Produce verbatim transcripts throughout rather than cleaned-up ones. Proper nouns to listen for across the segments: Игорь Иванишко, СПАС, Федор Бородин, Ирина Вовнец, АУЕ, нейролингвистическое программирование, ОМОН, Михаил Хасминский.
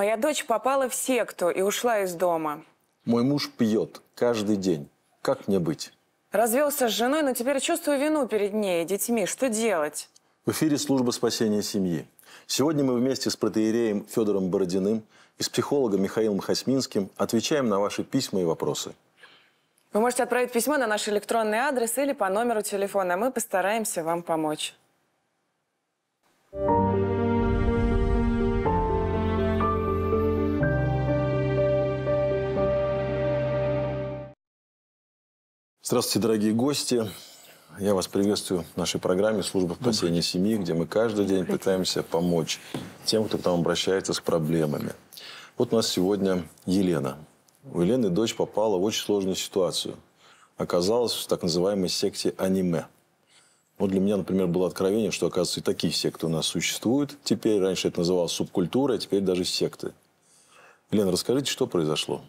Моя дочь попала в секту и ушла из дома. Мой муж пьет каждый день. Как мне быть? Развелся с женой, но теперь чувствую вину перед ней и детьми. Что делать? В эфире служба спасения семьи. Сегодня мы вместе с протоиереем Федором Бородиным и с психологом Михаилом Хасминским отвечаем на ваши письма и вопросы. Вы можете отправить письмо на наш электронный адрес или по номеру телефона. Мы постараемся вам помочь. Здравствуйте, дорогие гости. Я вас приветствую в нашей программе «Служба спасения семьи», где мы каждый день пытаемся помочь тем, кто к нам обращается с проблемами. Вот у нас сегодня Елена. У Елены дочь попала в очень сложную ситуацию. Оказалась в так называемой секте аниме. Вот для меня, например, было откровение, что, оказывается, и такие секты у нас существуют. Теперь раньше это называлось субкультура, а теперь даже секты. Елена, расскажите, что произошло?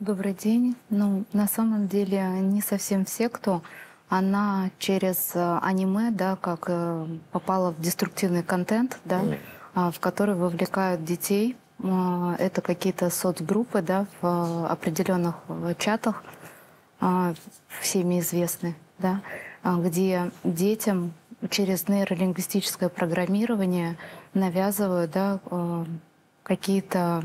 Добрый день. Ну, на самом деле, не совсем в секту. Она через аниме, да, как попала в деструктивный контент, да, в который вовлекают детей. Это какие-то соцгруппы, да, в определенных чатах, всеми известны, да, где детям через нейролингвистическое программирование навязывают, да, какие-то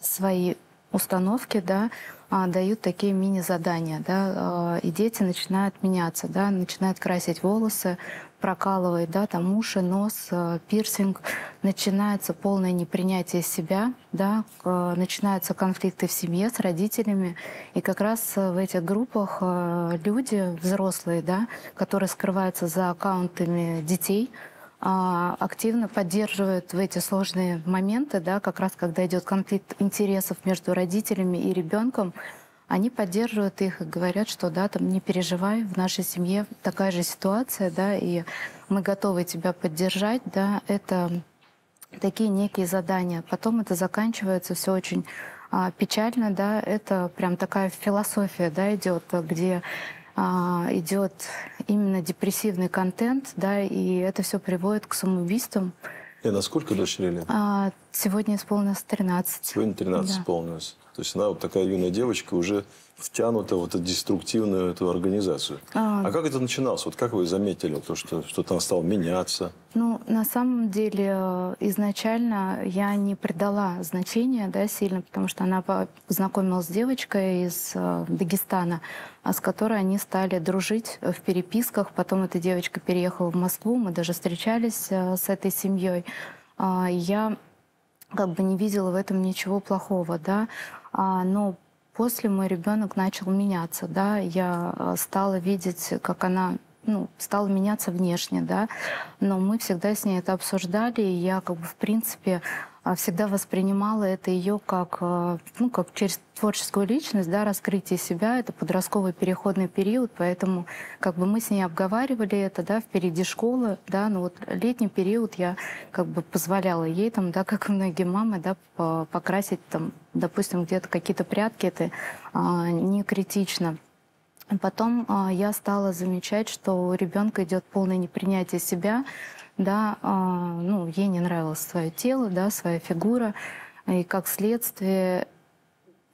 свои установки, да, дают такие мини-задания, да, и дети начинают меняться, да, начинают красить волосы, прокалывать, да, там уши, нос, пирсинг, начинается полное непринятие себя, да, начинаются конфликты в семье с родителями, и как раз в этих группах люди, взрослые, да, которые скрываются за аккаунтами детей, активно поддерживают в эти сложные моменты, да, как раз когда идет конфликт интересов между родителями и ребенком, они поддерживают их и говорят, что да, там не переживай, в нашей семье такая же ситуация, да, и мы готовы тебя поддержать, да, это такие некие задания. Потом это заканчивается все очень а, печально, да, это прям такая философия, да, идет, где а, идет именно депрессивный контент, да, и это все приводит к самоубийствам. Лена, сколько дочери лет? А, сегодня исполнилось тринадцать. Сегодня тринадцать да. Исполнилось. То есть она вот такая юная девочка уже втянута в эту деструктивную эту организацию. А, а как это начиналось? Вот как вы заметили, то, что что-то стало меняться? Ну, на самом деле, изначально я не придала значения, да, сильно, потому что она познакомилась с девочкой из Дагестана, с которой они стали дружить в переписках. Потом эта девочка переехала в Москву, мы даже встречались с этой семьей. Я как бы не видела в этом ничего плохого, да, но после мой ребенок начал меняться, да, я стала видеть, как она, ну, стала меняться внешне, да, но мы всегда с ней это обсуждали, и я как бы в принципе всегда воспринимала это ее как, ну, как через творческую личность, да, раскрытие себя, это подростковый переходный период, поэтому как бы мы с ней обговаривали это, да, впереди школы, да, но вот летний период я как бы позволяла ей там, да, как многие мамы, да, покрасить там, допустим, где-то какие-то прядки, это а, не критично. Потом а, я стала замечать, что у ребенка идет полное непринятие себя, да, а, ну, ей не нравилось свое тело, да, своя фигура, и как следствие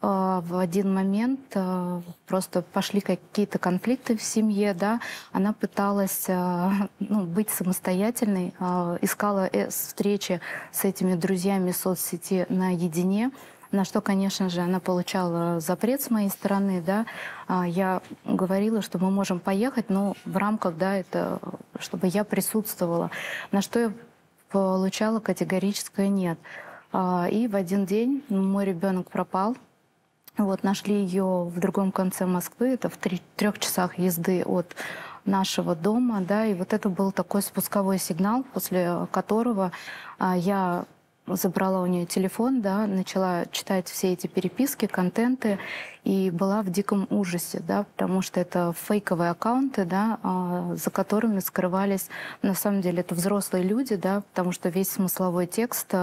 а, в один момент а, просто пошли какие-то конфликты в семье, да, она пыталась а, ну, быть самостоятельной, а, искала встречи с этими друзьями в соцсети наедине. На что, конечно же, она получала запрет с моей стороны, да. Я говорила, что мы можем поехать, но в рамках, да, это, чтобы я присутствовала. На что я получала категорическое «нет». И в один день мой ребенок пропал. Вот, нашли ее в другом конце Москвы, это в трех часах езды от нашего дома, да. И вот это был такой спусковой сигнал, после которого я забрала у нее телефон, да, начала читать все эти переписки, контенты, и была в диком ужасе, да, потому что это фейковые аккаунты, да, за которыми скрывались, на самом деле, это взрослые люди, да, потому что весь смысловой текст,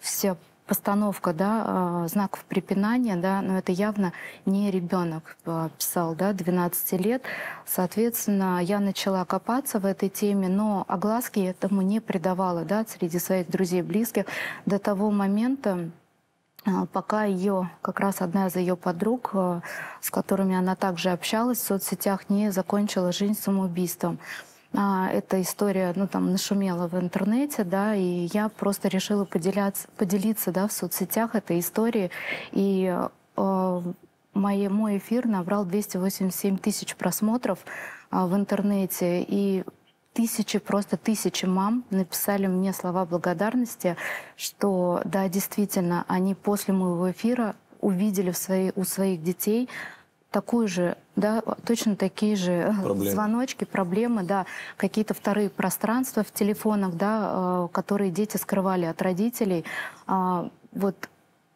вся постановка, да, знаков препинания, да, но это явно не ребенок писал, да, двенадцать лет. Соответственно, я начала копаться в этой теме, но огласки этому не придавала, да, среди своих друзей и близких до того момента, пока ее, как раз одна из ее подруг, с которыми она также общалась в соцсетях, не закончила жизнь самоубийством. Эта история, ну, там, нашумела в интернете, да, и я просто решила поделяться, поделиться, да, в соцсетях этой историей. И э, мой, мой эфир набрал двести восемьдесят семь тысяч просмотров э, в интернете, и тысячи, просто тысячи мам написали мне слова благодарности, что, да, действительно, они после моего эфира увидели в свои, у своих детей такую же, да, точно такие же проблемы. Звоночки, проблемы, да, какие-то вторые пространства в телефонах, да, которые дети скрывали от родителей. Вот,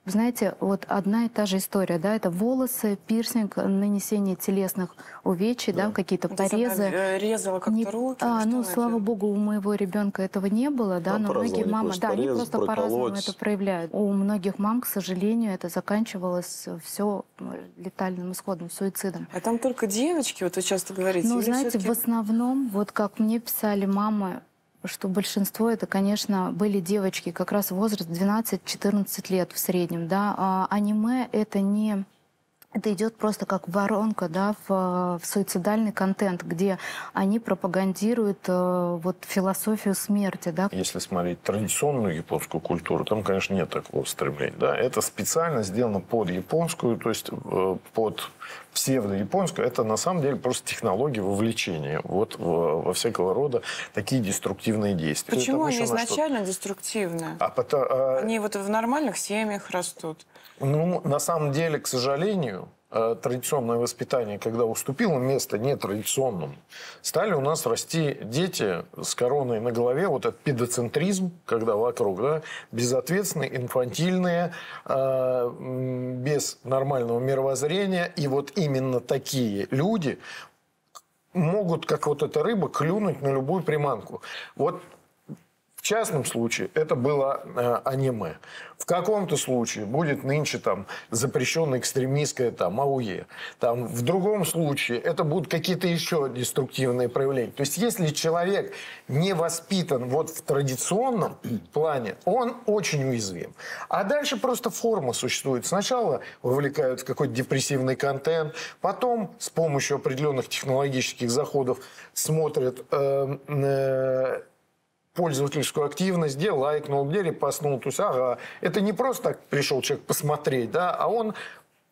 знаете, вот одна и та же история, да, это волосы, пирсинг, нанесение телесных увечий, да, да, какие-то порезы. Резала как-то не... руки. А, ну, слава богу, у моего ребенка этого не было, да, да, но многие мамы, да, порезать, они просто по-разному это проявляют. У многих мам, к сожалению, это заканчивалось все летальным исходом, суицидом. А там только девочки, вот вы часто говорите? Ну, знаете, в основном, вот как мне писали мамы, что большинство это, конечно, были девочки, как раз возраст двенадцать-четырнадцать лет в среднем, да. А аниме это не... Это идет просто как воронка, да, в, в суицидальный контент, где они пропагандируют э, вот, философию смерти. Да. Если смотреть традиционную японскую культуру, там, конечно, нет такого стремления. Да. Это специально сделано под японскую, то есть э, под псевдо-японскую. Это на самом деле просто технология вовлечения вот, в, во всякого рода такие деструктивные действия. Почему они изначально что... деструктивны? А потом, а... Они вот в нормальных семьях растут. Ну, на самом деле, к сожалению, традиционное воспитание, когда уступило место нетрадиционному, стали у нас расти дети с короной на голове, вот этот педоцентризм, когда вокруг, да, безответственные, инфантильные, без нормального мировоззрения, и вот именно такие люди могут, как вот эта рыба, клюнуть на любую приманку. Вот. В частном случае это было э, аниме. В каком-то случае будет нынче там запрещенное экстремистское там АУЕ. Там, в другом случае это будут какие-то еще деструктивные проявления. То есть если человек не воспитан вот в традиционном плане, он очень уязвим. А дальше просто форма существует. Сначала вовлекают в какой-то депрессивный контент, потом с помощью определенных технологических заходов смотрят... Э, э, пользовательскую активность, где лайкнул, где репостнул. То есть, ага, это не просто так пришел человек посмотреть, да, а он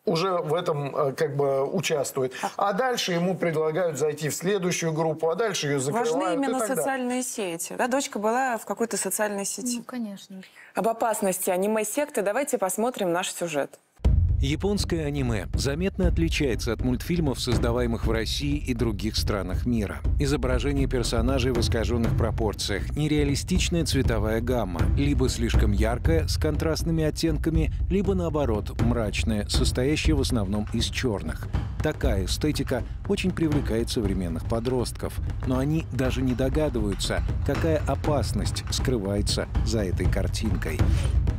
уже в этом как бы участвует. А дальше ему предлагают зайти в следующую группу, а дальше ее закрывают. Важны именно социальные сети. Да, дочка была в какой-то социальной сети. Ну, конечно. Об опасности аниме-секты давайте посмотрим наш сюжет. Японское аниме заметно отличается от мультфильмов, создаваемых в России и других странах мира. Изображение персонажей в искаженных пропорциях, нереалистичная цветовая гамма, либо слишком яркая, с контрастными оттенками, либо наоборот, мрачная, состоящая в основном из черных. Такая эстетика очень привлекает современных подростков, но они даже не догадываются, какая опасность скрывается за этой картинкой.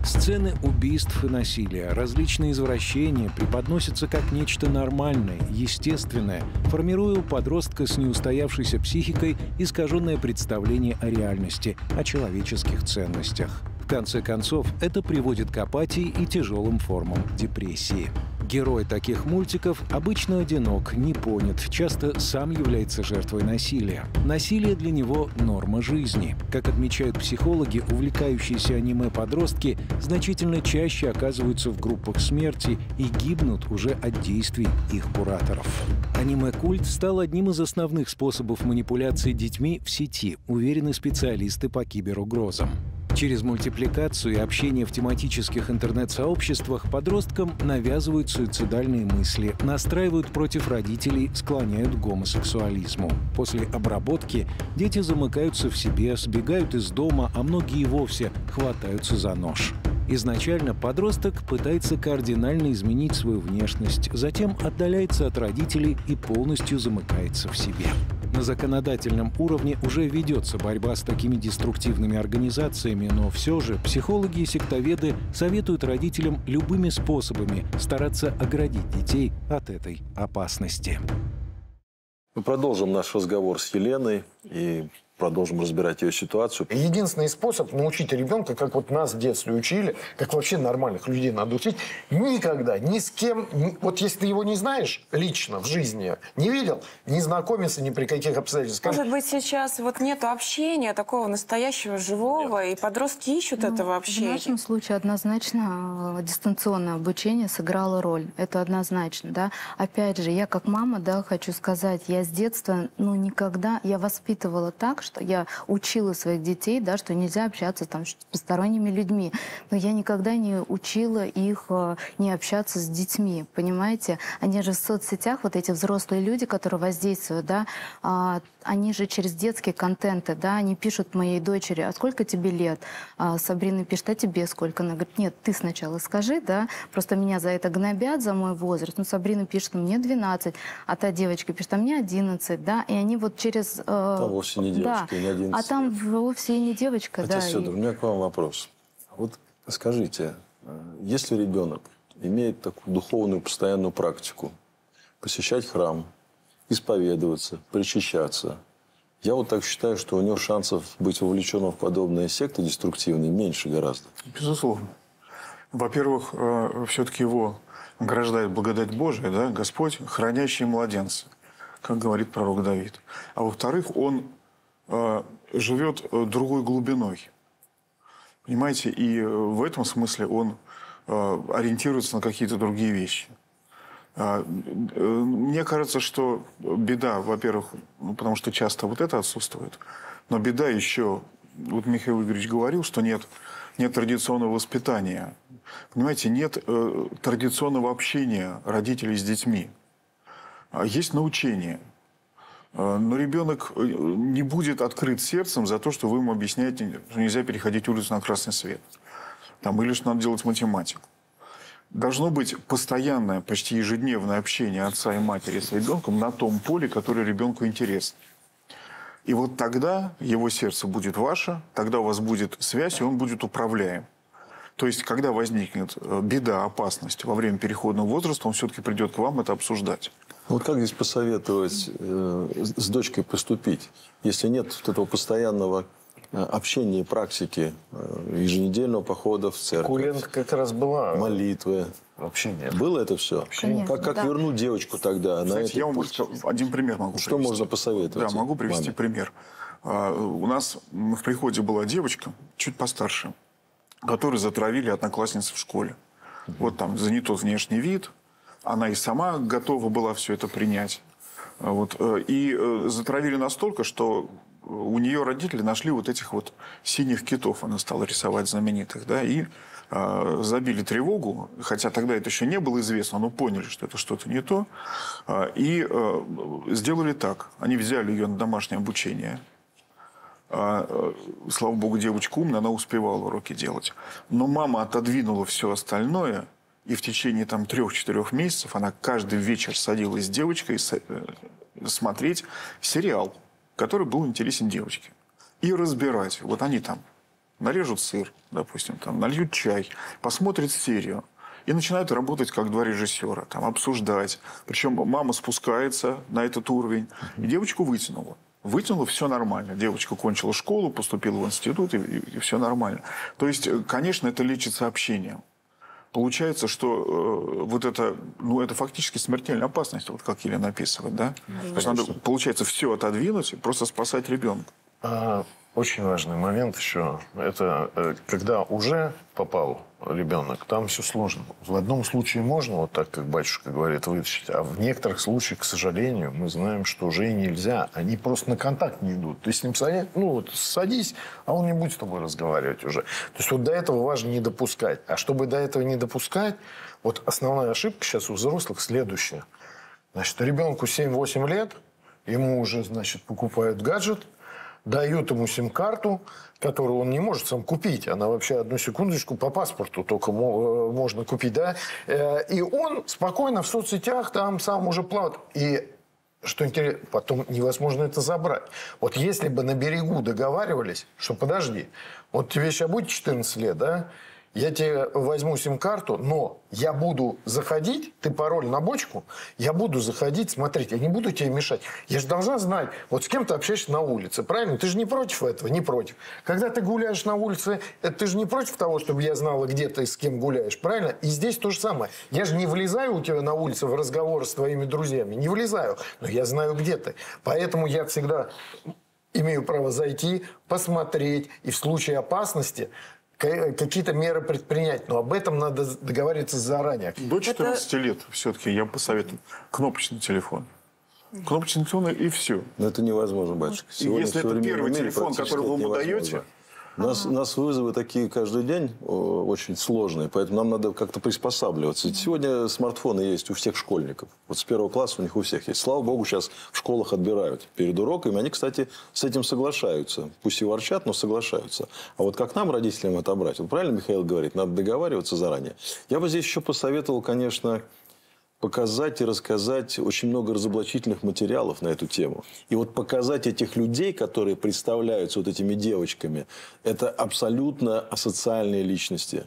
Сцены убийств и насилия, различные извращения, преподносится как нечто нормальное, естественное, формируя у подростка с неустоявшейся психикой искаженное представление о реальности, о человеческих ценностях. В конце концов, это приводит к апатии и тяжелым формам депрессии. Герой таких мультиков обычно одинок, не понят, часто сам является жертвой насилия. Насилие для него – норма жизни. Как отмечают психологи, увлекающиеся аниме-подростки значительно чаще оказываются в группах смерти и гибнут уже от действий их кураторов. Аниме-культ стал одним из основных способов манипуляции детьми в сети, уверены специалисты по киберугрозам. Через мультипликацию и общение в тематических интернет-сообществах подросткам навязывают суицидальные мысли, настраивают против родителей, склоняют к гомосексуализму. После обработки дети замыкаются в себе, сбегают из дома, а многие и вовсе хватаются за нож. Изначально подросток пытается кардинально изменить свою внешность, затем отдаляется от родителей и полностью замыкается в себе. На законодательном уровне уже ведется борьба с такими деструктивными организациями, но все же психологи и сектоведы советуют родителям любыми способами стараться оградить детей от этой опасности. Мы продолжим наш разговор с Еленой и продолжим разбирать ее ситуацию. Единственный способ научить ребенка, как вот нас в детстве учили, как вообще нормальных людей надо учить, никогда, ни с кем, вот если ты его не знаешь лично в жизни, не видел, не знакомился ни при каких обстоятельствах. Может быть, сейчас вот нет общения такого настоящего, живого, нет. И подростки ищут ну, этого общения. В нашем случае однозначно дистанционное обучение сыграло роль, это однозначно, да. Опять же, я как мама, да, хочу сказать, я с детства, ну, никогда, я воспитывала так, что я учила своих детей, да, что нельзя общаться там, с посторонними людьми. Но я никогда не учила их э, не общаться с детьми, понимаете? Они же в соцсетях, вот эти взрослые люди, которые воздействуют, да, э, они же через детские контенты, да, они пишут моей дочери, а сколько тебе лет? А Сабрина пишет, а тебе сколько? Она говорит, нет, ты сначала скажи, да, просто меня за это гнобят, за мой возраст. Ну, Сабрина пишет, мне двенадцать, а та девочка пишет, а мне одиннадцать, да, и они вот через... Э, там вовсе не девочка. Да. А там вовсе не девочка. Отец да, Федор, и... у меня к вам вопрос. Вот скажите, если ребенок имеет такую духовную постоянную практику, посещать храм, исповедоваться, причащаться, я вот так считаю, что у него шансов быть вовлеченным в подобные секты деструктивные меньше гораздо. Безусловно. Во-первых, все-таки его ограждает благодать Божия, да, Господь, хранящий младенца, как говорит пророк Давид. А во-вторых, он... живет другой глубиной. Понимаете? И в этом смысле он ориентируется на какие-то другие вещи. Мне кажется, что беда, во-первых, ну, потому что часто вот это отсутствует, но беда еще, вот Михаил Игоревич говорил, что нет, нет традиционного воспитания. Понимаете? Нет э, традиционного общения родителей с детьми. Есть научение. Но ребенок не будет открыт сердцем за то, что вы ему объясняете, что нельзя переходить улицу на красный свет. Там, или что надо делать математику. Должно быть постоянное, почти ежедневное общение отца и матери с ребенком на том поле, которое ребенку интересно. И вот тогда его сердце будет ваше, тогда у вас будет связь, и он будет управляем. То есть, когда возникнет беда, опасность во время переходного возраста, он все-таки придет к вам это обсуждать. Вот как здесь посоветовать э, с дочкой поступить, если нет вот этого постоянного общения и практики, э, еженедельного похода в церковь? Куренко как раз была. Молитвы. Вообще нет. Было это все? Конечно, как как да. вернуть девочку тогда? Знаете, на этот я вам путь? Один пример могу Что привести. можно посоветовать? Да, могу привести маме. пример. А, у нас в приходе была девочка, чуть постарше, которую затравили одноклассницы в школе. Угу. Вот там за не тот внешний вид. Она и сама готова была все это принять. Вот. И затравили настолько, что у нее родители нашли вот этих вот синих китов. Она стала рисовать знаменитых. Да? И э, забили тревогу, хотя тогда это еще не было известно, но поняли, что это что-то не то. И э, сделали так. Они взяли ее на домашнее обучение. Слава богу, девочка умная, она успевала уроки делать. Но мама отодвинула все остальное. И в течение там трех-четырех месяцев она каждый вечер садилась с девочкой смотреть сериал, который был интересен девочке. И разбирать. Вот они там нарежут сыр, допустим, там, нальют чай, посмотрят серию. И начинают работать как два режиссера, там, обсуждать. Причем мама спускается на этот уровень. И девочку вытянула. Вытянула, все нормально. Девочка кончила школу, поступила в институт, и, и, и все нормально. То есть, конечно, это лечится общением. Получается, что э, вот это, ну, это фактически смертельная опасность, вот как Елена описывает, да? Mm-hmm. То есть надо, получается, все отодвинуть и просто спасать ребенка. А, очень важный момент еще. Это э, когда уже попал ребенок, там все сложно. В одном случае можно, вот так, как батюшка говорит, вытащить, а в некоторых случаях, к сожалению, мы знаем, что уже и нельзя. Они просто на контакт не идут. Ты с ним садись, ну, вот, садись, а он не будет с тобой разговаривать уже. То есть вот до этого важно не допускать. А чтобы до этого не допускать, вот основная ошибка сейчас у взрослых следующая. Значит, ребенку семь-восемь лет, ему уже, значит, покупают гаджет, дают ему сим-карту, которую он не может сам купить. Она вообще, одну секундочку, по паспорту только можно купить, да? И он спокойно в соцсетях там сам уже плавает. И, что интересно, потом невозможно это забрать. Вот если бы на берегу договаривались, что подожди, вот тебе сейчас будет четырнадцать лет, да? Я тебе возьму сим-карту, но я буду заходить, ты пароль на бочку, я буду заходить, смотреть, я не буду тебе мешать. Я же должна знать, вот с кем ты общаешься на улице, правильно? Ты же не против этого? Не против. Когда ты гуляешь на улице, ты же не против того, чтобы я знала, где ты с кем гуляешь, правильно? И здесь то же самое. Я же не влезаю у тебя на улице в разговор с твоими друзьями, не влезаю, но я знаю, где ты. Поэтому я всегда имею право зайти, посмотреть, и в случае опасности какие-то меры предпринять, но об этом надо договариваться заранее. До четырнадцати это... лет все-таки я посоветую кнопочный телефон. Кнопочный телефон и все. Но это невозможно, батюшка. Если это первый телефон, который вы ему даете... Нас, ага. нас вызовы такие каждый день очень сложные, поэтому нам надо как-то приспосабливаться. Сегодня смартфоны есть у всех школьников. Вот с первого класса у них у всех есть. Слава богу, сейчас в школах отбирают перед уроками. Они, кстати, с этим соглашаются. Пусть и ворчат, но соглашаются. А вот как нам, родителям, отобрать? Вот правильно Михаил говорит, надо договариваться заранее. Я бы здесь еще посоветовал, конечно... показать и рассказать очень много разоблачительных материалов на эту тему. И вот показать этих людей, которые представляются вот этими девочками, это абсолютно асоциальные личности.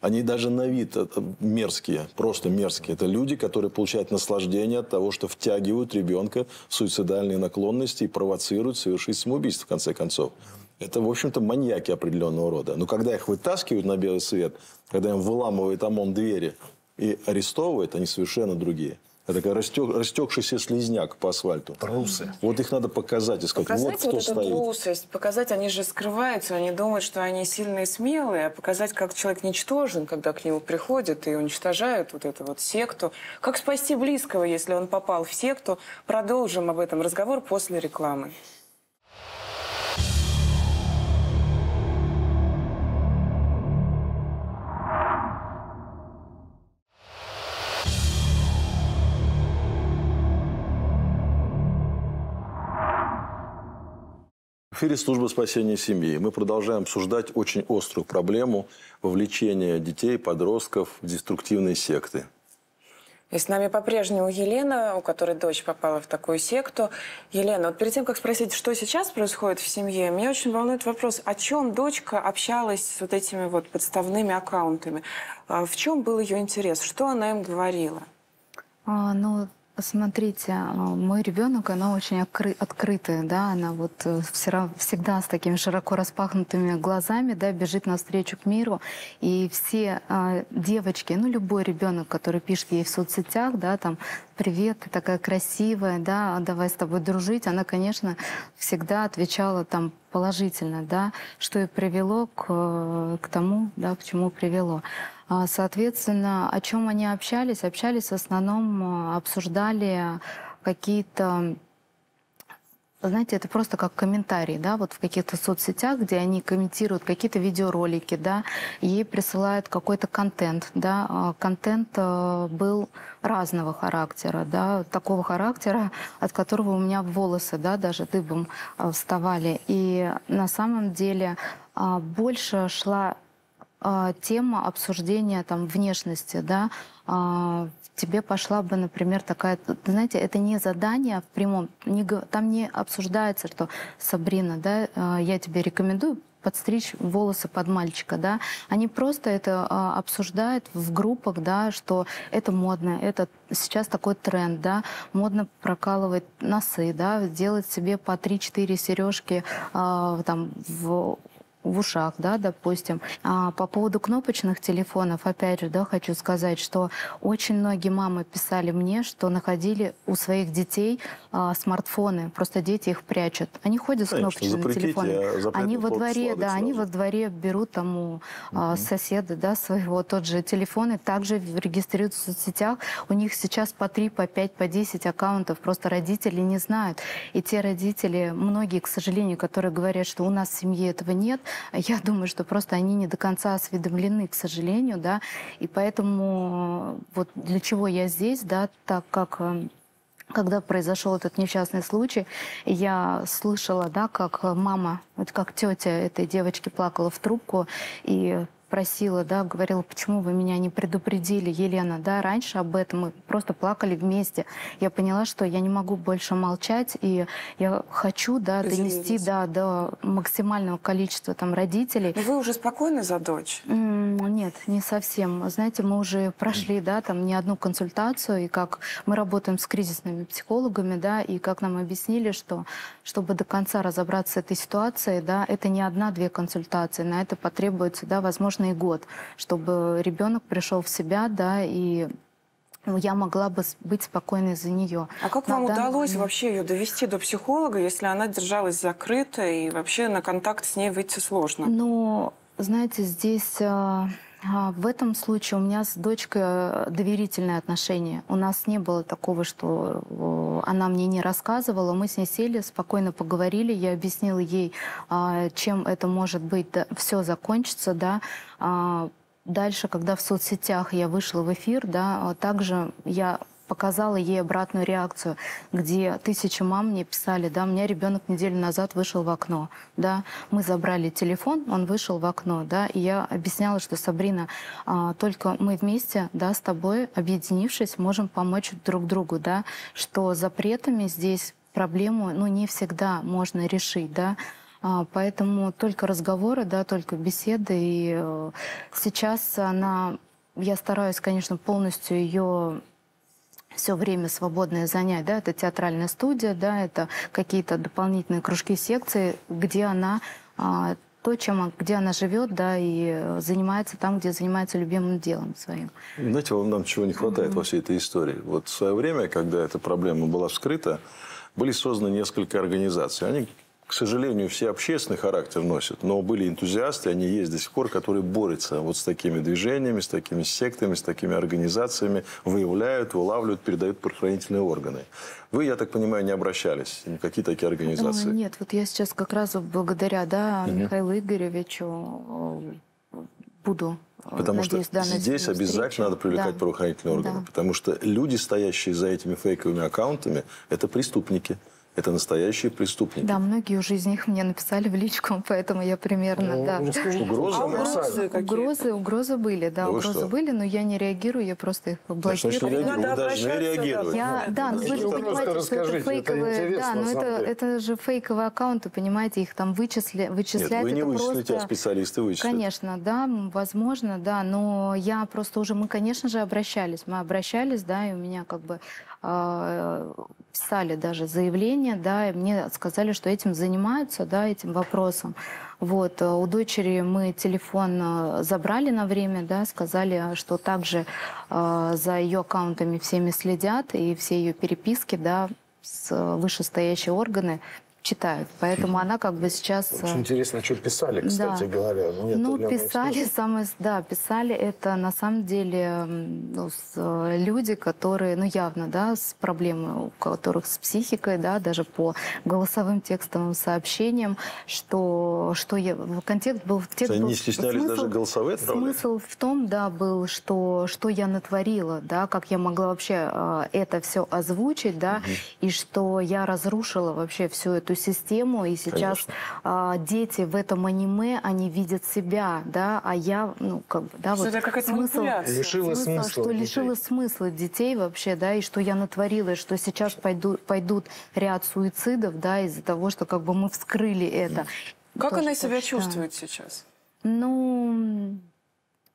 Они даже на вид мерзкие, просто мерзкие. Это люди, которые получают наслаждение от того, что втягивают ребенка в суицидальные наклонности и провоцируют совершить самоубийство, в конце концов. Это, в общем-то, маньяки определенного рода. Но когда их вытаскивают на белый свет, когда им выламывает ОМОН двери... и арестовывают, они совершенно другие. Это как растек, растекшийся слизняк по асфальту. Трусы. Вот их надо показать и сказать, показать вот кто стоит. Показать вот эту трусость, показать, они же скрываются, они думают, что они сильные и смелые, а показать, как человек ничтожен, когда к нему приходят и уничтожают вот эту вот секту. Как спасти близкого, если он попал в секту? Продолжим об этом разговор после рекламы. В эфире служба спасения семьи. Мы продолжаем обсуждать очень острую проблему вовлечения детей, подростков в деструктивные секты. И с нами по-прежнему Елена, у которой дочь попала в такую секту. Елена, вот перед тем, как спросить, что сейчас происходит в семье, меня очень волнует вопрос, о чем дочка общалась с вот этими вот подставными аккаунтами? В чем был ее интерес? Что она им говорила? А, ну... Смотрите, мой ребенок, она очень откры- открытая, да, она вот всегда с такими широко распахнутыми глазами, да, бежит навстречу к миру, и все э, девочки, ну любой ребенок, который пишет ей в соцсетях, да, там, привет, ты такая красивая, да, давай с тобой дружить, она, конечно, всегда отвечала там положительно, да, что и привело к, к тому, да, к чему привело. Соответственно, о чем они общались? Общались в основном, обсуждали какие-то, знаете, это просто как комментарии, да, вот в каких-то соцсетях, где они комментируют какие-то видеоролики, да, ей присылают какой-то контент, да, контент был разного характера, да, такого характера, от которого у меня волосы, да, даже дыбом вставали, и на самом деле больше шла тема обсуждения там внешности, да, тебе пошла бы, например, такая, знаете, это не задание в прямом, не, там не обсуждается, что Сабрина, да, я тебе рекомендую подстричь волосы под мальчика, да, они просто это а, обсуждают в группах, да, что это модно, это сейчас такой тренд, да, модно прокалывать носы, да, делать себе по три-четыре сережки а, там в в ушах, да, допустим. А по поводу кнопочных телефонов, опять же, да, хочу сказать, что очень многие мамы писали мне, что находили у своих детей а, смартфоны, просто дети их прячут. Они ходят с кнопочными телефонами. Они во дворе, да, они во дворе берут там у соседа, да, своего тот же телефон и также регистрируют в соцсетях. У них сейчас по три, по пять, по десять аккаунтов, просто родители не знают. И те родители, многие, к сожалению, которые говорят, что у нас в семье этого нет, я думаю, что просто они не до конца осведомлены, к сожалению, да, и поэтому вот для чего я здесь, да, так как когда произошел этот несчастный случай, я слышала, да, как мама, вот как тетя этой девочки плакала в трубку и просила, да, говорила, почему вы меня не предупредили, Елена, да, раньше об этом, мы просто плакали вместе. Я поняла, что я не могу больше молчать, и я хочу, да, донести, да, до максимального количества там родителей. Но вы уже спокойны за дочь? М-м, нет, не совсем. Знаете, мы уже прошли, да, там не одну консультацию, и как мы работаем с кризисными психологами, да, и как нам объяснили, что чтобы до конца разобраться с этой ситуацией, да, это не одна-две консультации, на это потребуется, да, возможно, и год, чтобы ребенок пришел в себя, да, и я могла бы быть спокойной за нее. А как вам удалось вообще ее довести до психолога, если она держалась закрыто, и вообще на контакт с ней выйти сложно? Ну, знаете, здесь... В этом случае у меня с дочкой доверительные отношения. У нас не было такого, что она мне не рассказывала. Мы с ней сели, спокойно поговорили. Я объяснила ей, чем это может быть. Все закончится, да. Дальше, когда в соцсетях я вышла в эфир, да, также я... показала ей обратную реакцию, где тысячи мам мне писали, да, у меня ребенок неделю назад вышел в окно, да, мы забрали телефон, он вышел в окно, да, и я объясняла, что, Сабрина, а, только мы вместе, да, с тобой, объединившись, можем помочь друг другу, да, что запретами здесь проблему, ну, не всегда можно решить, да, а, поэтому только разговоры, да, только беседы, и э, сейчас она, я стараюсь, конечно, полностью ее... все время свободное занять, да, это театральная студия, да, это какие-то дополнительные кружки, секции, где она, а, то, чем, где она живет, да, и занимается там, где занимается любимым делом своим. Знаете, вам нам чего не хватает mm-hmm. во всей этой истории? Вот в свое время, когда эта проблема была вскрыта, были созданы несколько организаций. Они, к сожалению, все общественный характер носят, но были энтузиасты, они есть до сих пор, которые борются вот с такими движениями, с такими сектами, с такими организациями, выявляют, вылавливают, передают правоохранительные органы. Вы, я так понимаю, не обращались ни в какие такие организации? Ой, нет, вот я сейчас как раз благодаря, да, угу. Михаилу Игоревичу буду. Потому надеюсь, что да, здесь обязательно встречу. Надо привлекать, да, правоохранительные органы, да, потому что люди, стоящие за этими фейковыми аккаунтами, это преступники. Это настоящие преступники. Да, многие уже из них мне написали в личку, поэтому я примерно, ну, да. Угрозы, а угрозы, угрозы, угрозы были, да, да угрозы были, но я не реагирую, я просто их блокирую. Вы ну, должны реагировать. Я, да, да, вы же понимаете, что это фейковые, да, но это, это же фейковые аккаунты, понимаете, их там вычисли, вычислять. Нет, вы не вычислите, просто... а специалисты вычислят. Конечно, да, возможно, да, но я просто уже, мы, конечно же, обращались, мы обращались, да, и у меня как бы э, писали даже заявление. Да, и мне сказали, что этим занимаются, да, этим вопросом. Вот. У дочери мы телефон забрали на время, да, сказали, что также э, за ее аккаунтами всеми следят, и все ее переписки, да, с вышестоящие органы читают. Поэтому она как бы сейчас... Очень интересно, что писали, кстати, да, говоря. Нет, ну, писали, самое, да, писали это на самом деле, ну, с, люди, которые, ну, явно, да, с проблемой, у которых с психикой, да, даже по голосовым текстовым сообщениям, что, что я, контекст был... Текст они был, не стеснялись смысл, даже голосовые отправлять? Смысл в том, да, был, что, что я натворила, да, как я могла вообще э, это все озвучить, да, угу. и что я разрушила вообще всю эту систему, и сейчас а, дети в этом аниме, они видят себя, да, а я, ну, как бы, да, что вот... Какая-то смысл, лишила смысл, смысла Что детей. лишила смысла детей вообще, да, и что я натворила, и что сейчас пойду, пойдут ряд суицидов, да, из-за того, что как бы мы вскрыли это. Как То, она что, себя чувствует да. сейчас? Ну...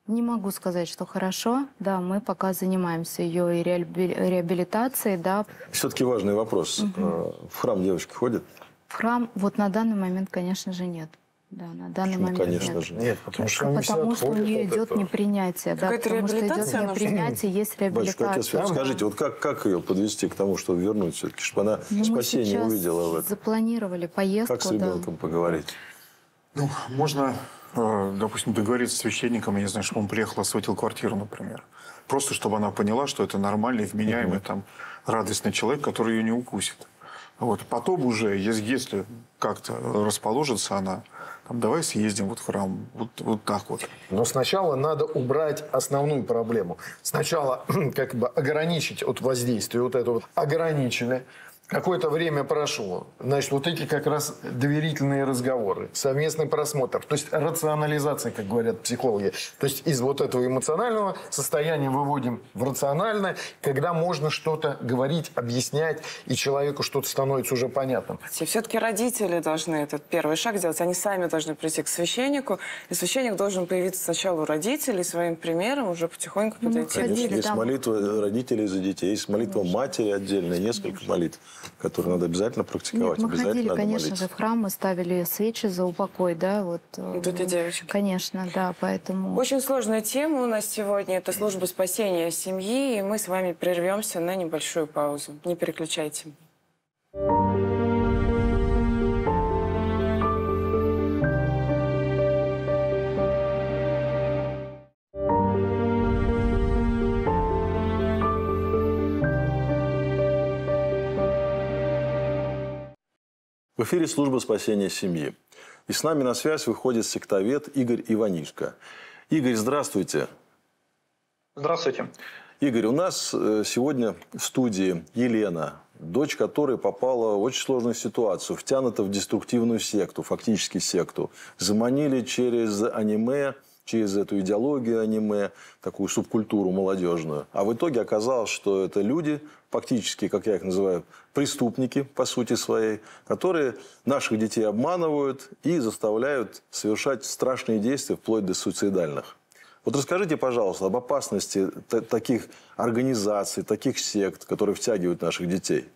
Не могу сказать, что хорошо. Да, мы пока занимаемся ее и реабилитацией. Да. Все-таки важный вопрос. Угу. В храм девочки ходят? В храм вот на данный момент, конечно же, нет. Да, на данный Почему, момент конечно нет. же. Нет, потому что, потому что у нее идет этого. непринятие. Да, потому что идет непринятие, есть реабилитация. Батюшка, скажите, вот как, как ее подвести к тому, чтобы вернуть все-таки, чтобы она ну, спасение увидела в этом? Запланировали поездку. Как с ребенком да. поговорить? Ну, можно... Допустим, договориться с священником, я не знаю, что он приехал, осветил квартиру, например. Просто чтобы она поняла, что это нормальный, вменяемый, там, радостный человек, который ее не укусит. Вот. Потом уже, если как-то расположится она, там, давай съездим вот в храм, вот, вот так вот. Но сначала надо убрать основную проблему. Сначала как бы ограничить от воздействия вот это вот ограничили. Какое-то время прошло. Значит, вот эти как раз доверительные разговоры, совместный просмотр. То есть рационализация, как говорят психологи. То есть из вот этого эмоционального состояния выводим в рациональное, когда можно что-то говорить, объяснять, и человеку что-то становится уже понятным. И все-таки родители должны этот первый шаг сделать. Они сами должны прийти к священнику. И священник должен появиться сначала у родителей, своим примером уже потихоньку подойти. Ну, конечно, есть молитва родителей за детей, есть молитва матери отдельная, несколько молитв, которые надо обязательно практиковать. Нет, мы обязательно ходили, надо конечно молиться. Же, в храм мы ставили свечи за упокой, да, вот. Вот эти девочки. Конечно, да, поэтому... Очень сложная тема у нас сегодня, это служба спасения семьи, и мы с вами прервемся на небольшую паузу. Не переключайте. В эфире служба спасения семьи. И с нами на связь выходит сектовед Игорь Иванишко. Игорь, здравствуйте. Здравствуйте. Игорь, у нас сегодня в студии Елена, дочь которой попала в очень сложную ситуацию, втянута в деструктивную секту, фактически секту. Заманили через аниме, через эту идеологию аниме, такую субкультуру молодежную. А в итоге оказалось, что это люди, фактически, как я их называю, преступники, по сути своей, которые наших детей обманывают и заставляют совершать страшные действия, вплоть до суицидальных. Вот расскажите, пожалуйста, об опасности таких организаций, таких сект, которые втягивают наших детей.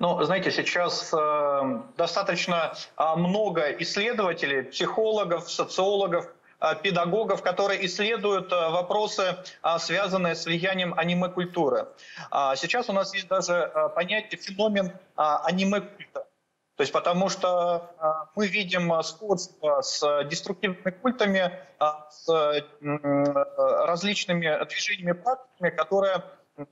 Ну, знаете, сейчас э, достаточно э, много исследователей, психологов, социологов, э, педагогов, которые исследуют э, вопросы, э, связанные с влиянием аниме-культуры. Э, сейчас у нас есть даже э, понятие, феномен э, аниме-культа. То есть потому что э, мы видим э, сходство с э, деструктивными культами, э, с э, различными движениями, практиками, которые э,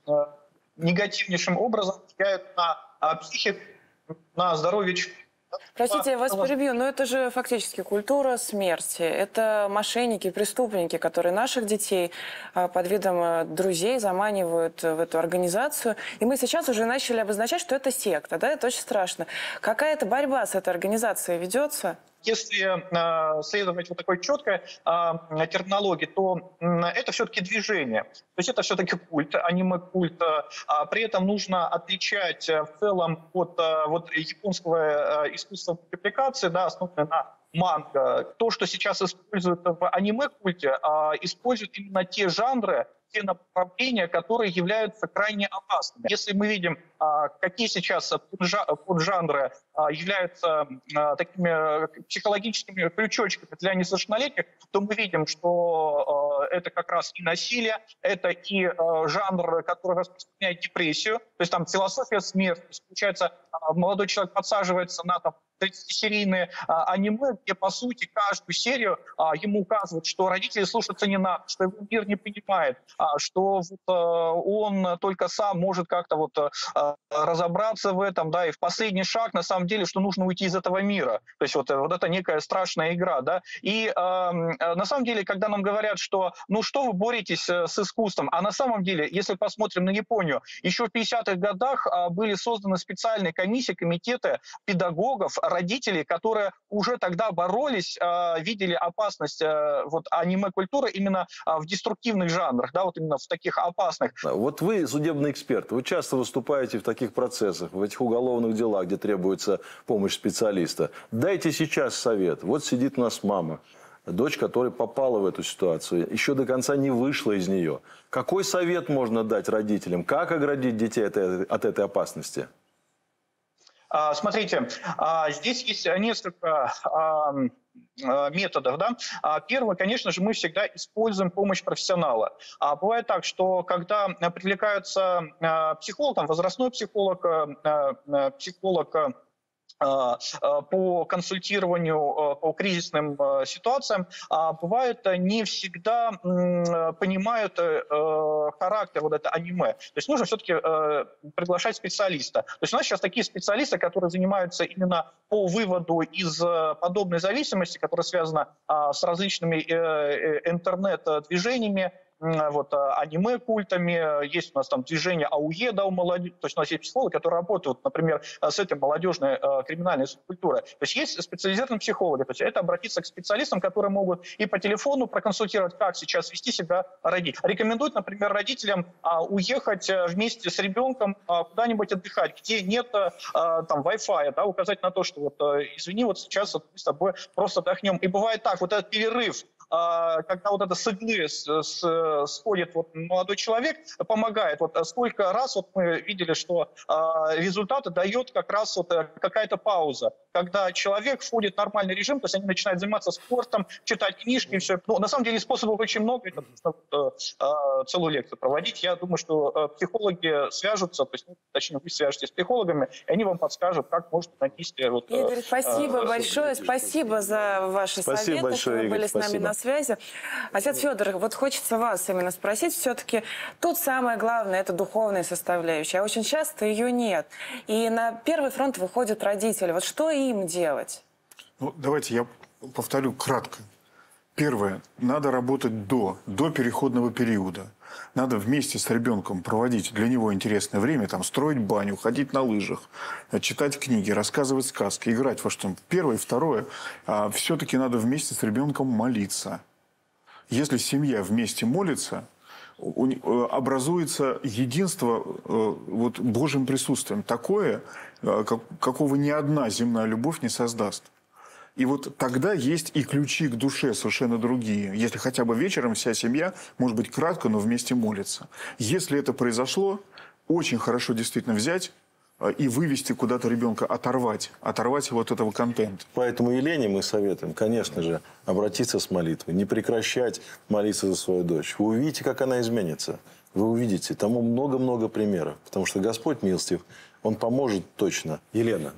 негативнейшим образом влияют на психику, на здоровье. Простите, я вас перебью, но это же фактически культура смерти. Это мошенники, преступники, которые наших детей под видом друзей заманивают в эту организацию. И мы сейчас уже начали обозначать, что это секта, да? Это очень страшно. Какая-то борьба с этой организацией ведется? Если э, следовать вот такой четкой э, терминологии, то э, это все-таки движение. То есть это все-таки культ, аниме-культ. Э, при этом нужно отличать э, в целом от э, вот японского э, искусства мультипликации, да, основанное на манго. То, что сейчас используют в аниме-культе, э, используют именно те жанры, те направления, которые являются крайне опасными. Если мы видим, какие сейчас поджанры являются такими психологическими крючочками для несовершеннолетних, то мы видим, что это как раз и насилие, это и жанр, который распространяет депрессию, то есть там философия смерти. Получается, молодой человек подсаживается на там тридцатисерийные аниме, где, по сути, каждую серию ему указывают, что родители слушаться не надо, что его мир не понимает, что он только сам может как-то вот разобраться в этом, да, и в последний шаг, на самом деле, что нужно уйти из этого мира. То есть вот, вот это некая страшная игра, да. И на самом деле, когда нам говорят, что ну что вы боретесь с искусством, а на самом деле, если посмотрим на Японию, еще в пятидесятых годах были созданы специальные комиссии, комитеты педагогов, родителей, которые уже тогда боролись, видели опасность вот аниме-культуры именно в деструктивных жанрах, да, вот именно в таких опасных. Вот вы судебный эксперт, вы часто выступаете в таких процессах, в этих уголовных делах, где требуется помощь специалиста. Дайте сейчас совет. Вот сидит у нас мама, дочь, которая попала в эту ситуацию, еще до конца не вышла из нее. Какой совет можно дать родителям? Как оградить детей от, от этой опасности? Смотрите, здесь есть несколько методов, да? Первое, конечно же, мы всегда используем помощь профессионала. А бывает так, что когда привлекаются психолог, там, возрастной психолог, психолог по консультированию по кризисным ситуациям, бывает, не всегда понимают характер вот это аниме. То есть нужно все-таки приглашать специалиста. То есть у нас сейчас такие специалисты, которые занимаются именно по выводу из подобной зависимости, которая связана с различными интернет-движениями, вот, аниме-культами, есть у нас там движение ауеда у молодежи, то есть у нас есть психологи, которые работают, например, с этой молодежной криминальной субкультурой. То есть есть специализированные психологи, то есть это обратиться к специалистам, которые могут и по телефону проконсультировать, как сейчас вести себя родителям. Рекомендуют, например, родителям уехать вместе с ребенком куда-нибудь отдыхать, где нет там Wi-Fi, да, указать на то, что вот, извини, вот сейчас вот мы с тобой просто отдохнем. И бывает так, вот этот перерыв, когда вот это с иглы сходит вот молодой человек, помогает. Вот сколько раз вот мы видели, что результаты дает как раз вот какая-то пауза, когда человек входит в нормальный режим, то есть они начинают заниматься спортом, читать книжки и все. Ну, на самом деле способов очень много, это нужно целую лекцию проводить. Я думаю, что психологи свяжутся, то есть, точнее, вы свяжетесь с психологами, и они вам подскажут, как можно нанести... Вот, Игорь, спасибо а, большое, а, спасибо за ваши спасибо советы, большое, что вы были Игорь, с нами спасибо. На связи. Отец Федор, вот хочется вас именно спросить, все-таки тут самое главное, это духовная составляющая, а очень часто ее нет. И на первый фронт выходят родители. Вот что им делать? Ну, давайте я повторю кратко. Первое, надо работать до, до переходного периода. Надо вместе с ребенком проводить для него интересное время, там, строить баню, ходить на лыжах, читать книги, рассказывать сказки, играть во что-нибудь. Первое. Второе, все-таки надо вместе с ребенком молиться. Если семья вместе молится, образуется единство вот, Божьим присутствием. Такое, какого ни одна земная любовь не создаст. И вот тогда есть и ключи к душе совершенно другие. Если хотя бы вечером вся семья, может быть, кратко, но вместе молится. Если это произошло, очень хорошо действительно взять и вывести куда-то ребенка, оторвать, оторвать его от этого контента. Поэтому Елене мы советуем, конечно же, обратиться с молитвой, не прекращать молиться за свою дочь. Вы увидите, как она изменится. Вы увидите. Тому много-много примеров. Потому что Господь милостив, Он поможет точно. Елена,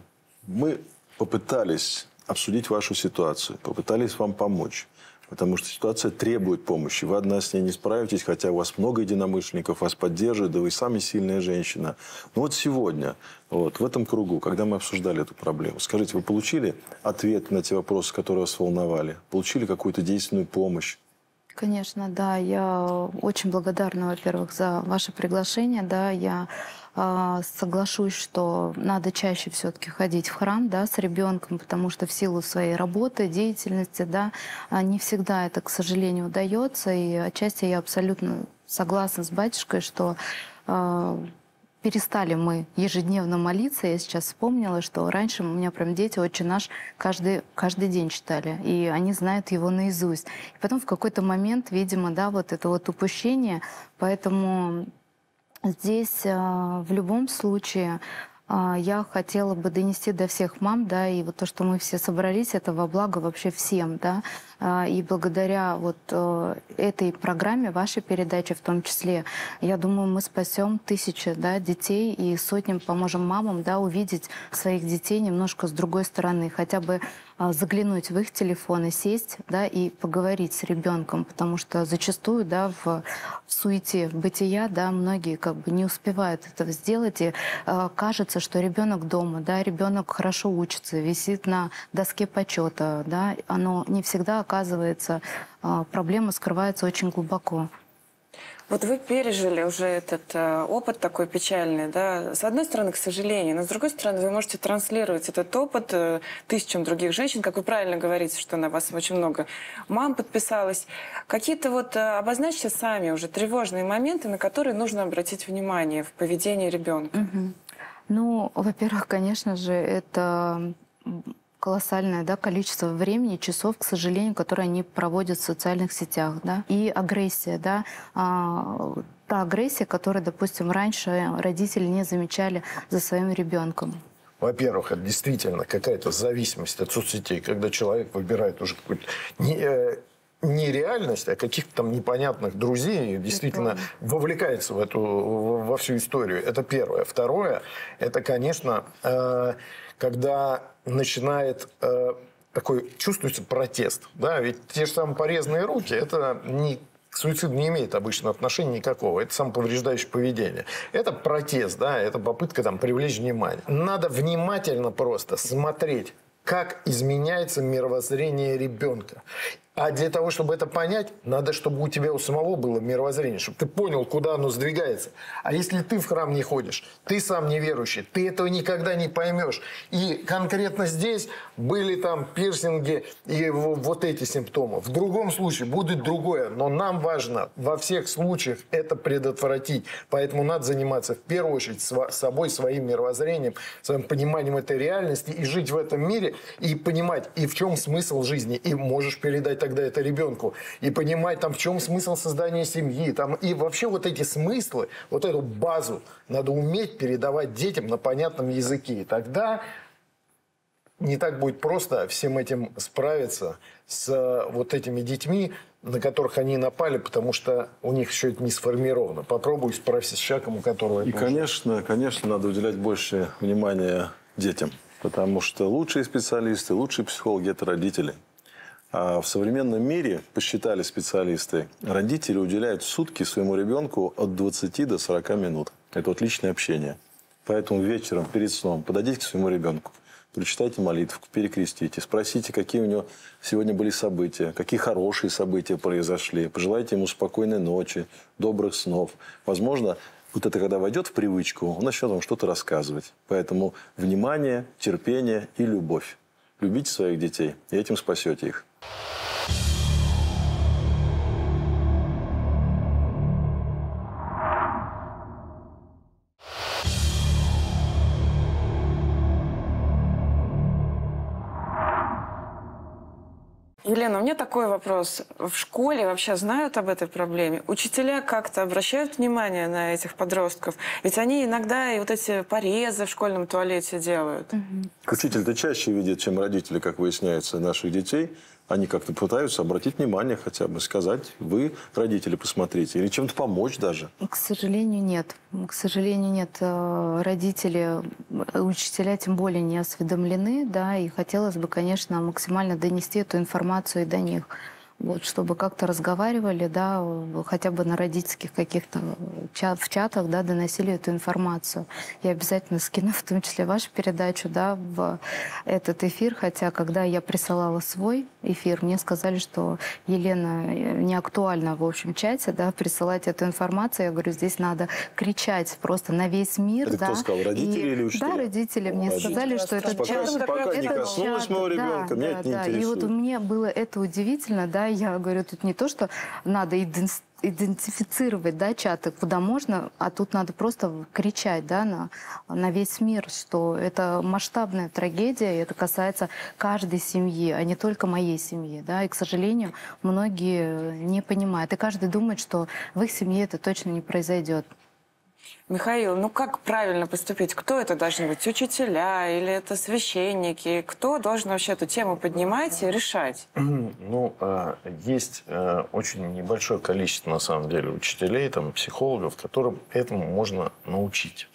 мы попытались... обсудить вашу ситуацию, попытались вам помочь. Потому что ситуация требует помощи. Вы одна с ней не справитесь, хотя у вас много единомышленников, вас поддерживают, да вы сами сильная женщина. Но вот сегодня, вот, в этом кругу, когда мы обсуждали эту проблему, скажите, вы получили ответ на те вопросы, которые вас волновали? Получили какую-то действенную помощь? Конечно, да. Я очень благодарна, во-первых, за ваше приглашение. Да, я э, соглашусь, что надо чаще все-таки ходить в храм, да, с ребенком, потому что в силу своей работы, деятельности, да, не всегда это, к сожалению, удается. И отчасти я абсолютно согласна с батюшкой, что э, перестали мы ежедневно молиться. Я сейчас вспомнила, что раньше у меня прям дети «Отче наш» каждый, каждый день читали, и они знают его наизусть. И потом в какой-то момент, видимо, да, вот это вот упущение. Поэтому здесь в любом случае я хотела бы донести до всех мам, да, и вот то, что мы все собрались, это во благо вообще всем, да. И благодаря вот этой программе, вашей передаче в том числе, я думаю, мы спасем тысячи, да, детей и сотням поможем мамам, да, увидеть своих детей немножко с другой стороны, хотя бы заглянуть в их телефоны, сесть, да, и поговорить с ребенком, потому что зачастую, да, в, в суете бытия, да, многие как бы не успевают этого сделать, и э, кажется, что ребенок дома, да, ребенок хорошо учится, висит на доске почета, да, оно не всегда оказывается, э, проблема скрывается очень глубоко. Вот вы пережили уже этот э, опыт такой печальный, да, с одной стороны, к сожалению, но с другой стороны, вы можете транслировать этот опыт э, тысячам других женщин, как вы правильно говорите, что на вас очень много мам подписалось. Какие-то вот э, обозначьте сами уже тревожные моменты, на которые нужно обратить внимание в поведении ребенка. Угу. Ну, во-первых, конечно же, это... колоссальное, да, количество времени, часов, к сожалению, которые они проводят в социальных сетях, да, и агрессия, да, а, та агрессия, которую, допустим, раньше родители не замечали за своим ребенком. Во-первых, это действительно какая-то зависимость от соцсетей, когда человек выбирает уже какую-то не, не реальность, а каких-то там непонятных друзей, действительно это... вовлекается в эту, во всю историю. Это первое. Второе, это, конечно, когда начинает э, такой, чувствуется протест. Да? Ведь те же самые порезанные руки, это не, к суициду не имеет обычно отношения никакого. Это самоповреждающее поведение. Это протест, да? Это попытка там, привлечь внимание. Надо внимательно просто смотреть, как изменяется мировоззрение ребенка. А для того, чтобы это понять, надо, чтобы у тебя у самого было мировоззрение, чтобы ты понял, куда оно сдвигается. А если ты в храм не ходишь, ты сам неверующий, ты этого никогда не поймешь. И конкретно здесь были там пирсинги и вот эти симптомы. В другом случае будет другое, но нам важно во всех случаях это предотвратить. Поэтому надо заниматься в первую очередь собой, своим мировоззрением, своим пониманием этой реальности и жить в этом мире, и понимать, и в чем смысл жизни, и можешь передать тогда это ребенку, и понимать, там, в чем смысл создания семьи, там, и вообще вот эти смыслы, вот эту базу надо уметь передавать детям на понятном языке, и тогда не так будет просто всем этим справиться с вот этими детьми, на которых они напали, потому что у них еще это не сформировано. Попробуй справиться с человеком, у которого это. И, конечно, конечно, надо уделять больше внимания детям, потому что лучшие специалисты, лучшие психологи – это родители. А в современном мире, посчитали специалисты, родители уделяют сутки своему ребенку от двадцати до сорока минут. Это отличное общение. Поэтому вечером, перед сном, подойдите к своему ребенку, прочитайте молитву, перекрестите, спросите, какие у него сегодня были события, какие хорошие события произошли, пожелайте ему спокойной ночи, добрых снов. Возможно, вот это когда войдет в привычку, он начнет вам что-то рассказывать. Поэтому внимание, терпение и любовь. Любите своих детей, и этим спасете их. Елена, у меня такой вопрос. В школе вообще знают об этой проблеме? Учителя как-то обращают внимание на этих подростков? Ведь они иногда и вот эти порезы в школьном туалете делают. Угу. Учитель-то чаще видит, чем родители, как выясняется, наших детей. Они как-то пытаются обратить внимание хотя бы, сказать, вы, родители, посмотрите, или чем-то помочь даже. К сожалению, нет. К сожалению, нет. Родители, учителя тем более не осведомлены, да, и хотелось бы, конечно, максимально донести эту информацию и до них, вот, чтобы как-то разговаривали, да, хотя бы на родительских каких-то чат, в чатах, да, доносили эту информацию. Я обязательно скину, в том числе, вашу передачу, да, в этот эфир, хотя, когда я присылала свой эфир, мне сказали, что, Елена, не актуально в общем чате, да, присылать эту информацию. Я говорю, здесь надо кричать просто на весь мир. Это да, кто сказал, родители и, или учителя? Да, родители. О, мне родители сказали, что это чат. Пока не коснулась моего ребенка, да, меня да, это не да. интересует. И вот мне было это удивительно, да. Я говорю, тут не то, что надо идентифицировать, да, чаты, куда можно, а тут надо просто кричать, да, на, на весь мир, что это масштабная трагедия, и это касается каждой семьи, а не только моей семьи. Да, и, к сожалению, многие не понимают. И каждый думает, что в их семье это точно не произойдет. Михаил, ну как правильно поступить? Кто это должны быть? Учителя или это священники? Кто должен вообще эту тему поднимать и решать? Ну, есть очень небольшое количество, на самом деле, учителей, там, психологов, которым этому можно научить.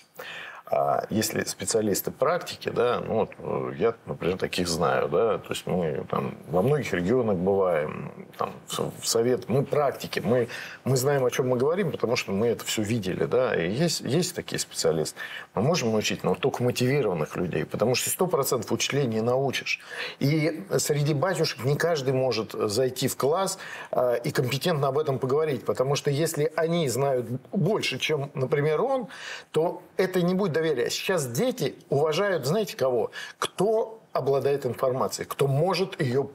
А если специалисты практики, да, ну вот я, например, таких знаю, да, то есть мы там во многих регионах бываем, там, в совет, мы практики, мы, мы знаем, о чем мы говорим, потому что мы это все видели, да, и есть, есть такие специалисты. Мы можем научить, но только мотивированных людей, потому что сто процентов учителей не научишь. И среди батюшек не каждый может зайти в класс э, и компетентно об этом поговорить, потому что если они знают больше, чем, например, он, то это не будет доверия. Сейчас дети уважают, знаете, кого? Кто обладает информацией, кто может ее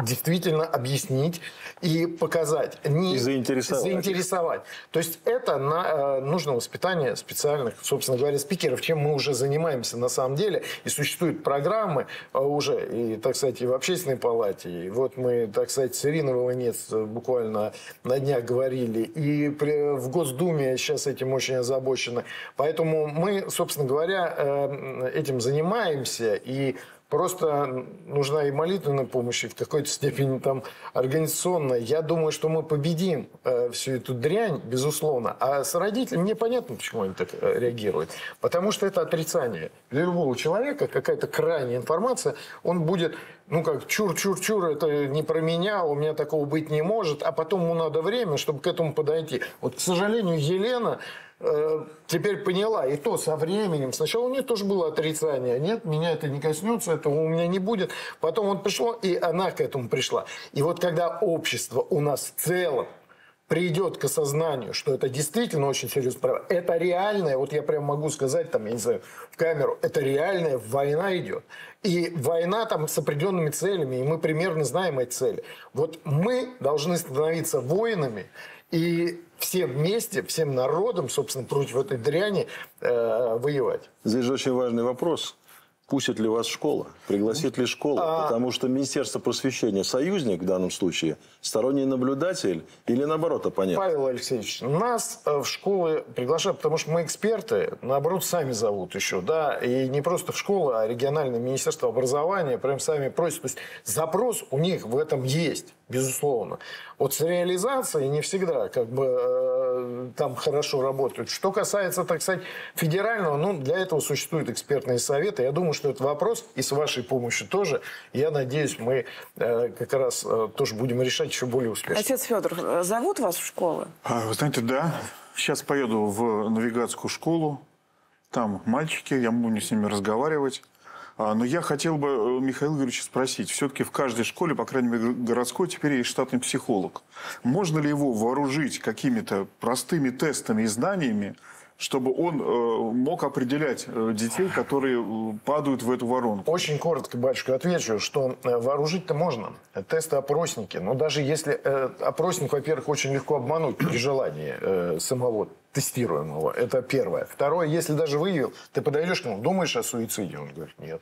действительно объяснить и показать. Не и заинтересовать. заинтересовать. То есть это на, э, нужно воспитание специальных, собственно говоря, спикеров, чем мы уже занимаемся на самом деле. И существуют программы э, уже, и, так сказать, и в Общественной палате. И вот мы, так сказать, с Ириной Вовнец буквально на днях говорили. И при, в Госдуме сейчас этим очень озабочены. Поэтому мы, собственно говоря, э, этим занимаемся. И просто нужна и молитвенная помощь, и в какой-то степени там организационная. Я думаю, что мы победим э, всю эту дрянь, безусловно. А с родителями мне понятно, почему они так э, реагируют. Потому что это отрицание. Для любого человека какая-то крайняя информация, он будет, ну как, чур-чур-чур, это не про меня, у меня такого быть не может. А потом ему надо время, чтобы к этому подойти. Вот, к сожалению, Елена э, теперь поняла, и то со временем. Сначала у нее тоже было отрицание. Нет, меня это не коснется, этого у меня не будет. Потом он пришел, и она к этому пришла. И вот когда общество у нас в целом придет к осознанию, что это действительно очень серьезная проблема, это реальная, вот я прям могу сказать, там, я не знаю, в камеру, это реальная война идет. И война там с определенными целями, и мы примерно знаем эти цели. Вот мы должны становиться воинами, и все вместе, всем народом, собственно, против этой дряни э, воевать. Здесь же очень важный вопрос. Пустит ли вас школа? Пригласит ли школа? А... Потому что Министерство просвещения союзник в данном случае, сторонний наблюдатель или наоборот оппонент? Павел Алексеевич, нас в школы приглашают, потому что мы эксперты, наоборот, сами зовут еще, да, и не просто в школу, а региональное министерство образования прям сами просят. То есть запрос у них в этом есть, безусловно. Вот с реализацией не всегда как бы там хорошо работают. Что касается, так сказать, федерального, ну, для этого существуют экспертные советы. Я думаю, что это вопрос, и с вашей помощью тоже. Я надеюсь, мы э, как раз э, тоже будем решать еще более успешно. Отец Федор, зовут вас в школы? А, вы знаете, да. Сейчас поеду в навигатскую школу. Там мальчики, я буду с ними разговаривать. А, но я хотел бы Михаила Юрьевича спросить. Все-таки в каждой школе, по крайней мере, городской, теперь есть штатный психолог. Можно ли его вооружить какими-то простыми тестами и знаниями, чтобы он э, мог определять детей, которые падают в эту воронку? Очень коротко, батюшка, отвечу, что вооружить-то можно. Тесты-опросники. Но даже если э, опросник, во-первых, очень легко обмануть при желании э, самого тестируемого. Это первое. Второе, если даже выявил, ты подойдешь к нему, думаешь о суициде? Он говорит, нет.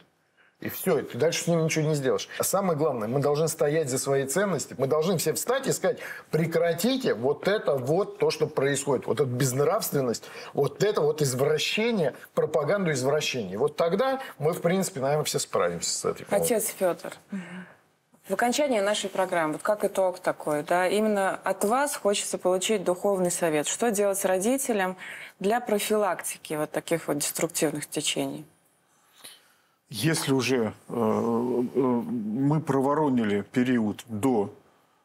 И все, и ты дальше с ним ничего не сделаешь. А самое главное, мы должны стоять за свои ценности. Мы должны все встать и сказать, прекратите вот это вот то, что происходит. Вот эта безнравственность, вот это вот извращение, пропаганду извращений. Вот тогда мы, в принципе, наверное, все справимся с этим. Отец Федор, в окончании нашей программы, вот как итог такой, да, именно от вас хочется получить духовный совет. Что делать родителям для профилактики вот таких вот деструктивных течений? Если уже э, мы проворонили период до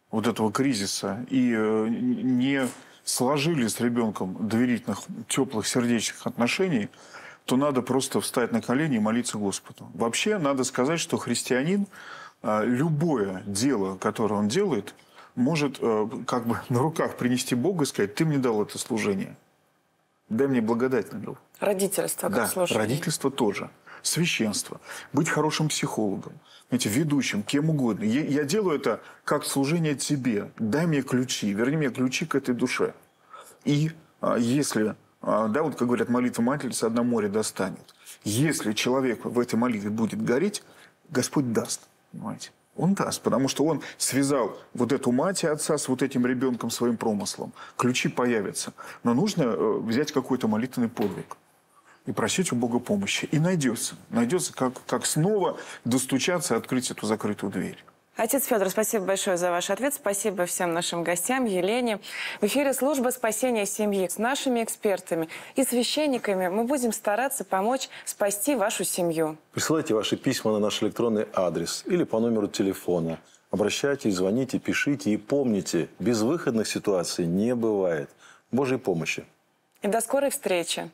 вот этого кризиса и э, не сложили с ребенком доверительных, теплых, сердечных отношений, то надо просто встать на колени и молиться Господу. Вообще, надо сказать, что христианин э, любое дело, которое он делает, может э, как бы на руках принести Бога и сказать, ты мне дал это служение, дай мне благодать на него. Родительство как да, служение. Родительство тоже. Священство, быть хорошим психологом, знаете, ведущим, кем угодно. Я, я делаю это как служение тебе. Дай мне ключи, верни мне ключи к этой душе. И а, если, а, да, вот как говорят, молитва Матери одно море достанет. Если человек в этой молитве будет гореть, Господь даст, понимаете? Он даст, потому что он связал вот эту мать и отца с вот этим ребенком своим промыслом. Ключи появятся. Но нужно э, взять какой-то молитвенный подвиг и просить у Бога помощи. И найдется. Найдется, как, как снова достучаться и открыть эту закрытую дверь. Отец Федор, спасибо большое за ваш ответ. Спасибо всем нашим гостям, Елене. В эфире служба спасения семьи. С нашими экспертами и священниками мы будем стараться помочь спасти вашу семью. Присылайте ваши письма на наш электронный адрес или по номеру телефона. Обращайтесь, звоните, пишите и помните, безвыходных ситуаций не бывает. Божьей помощи. И до скорой встречи.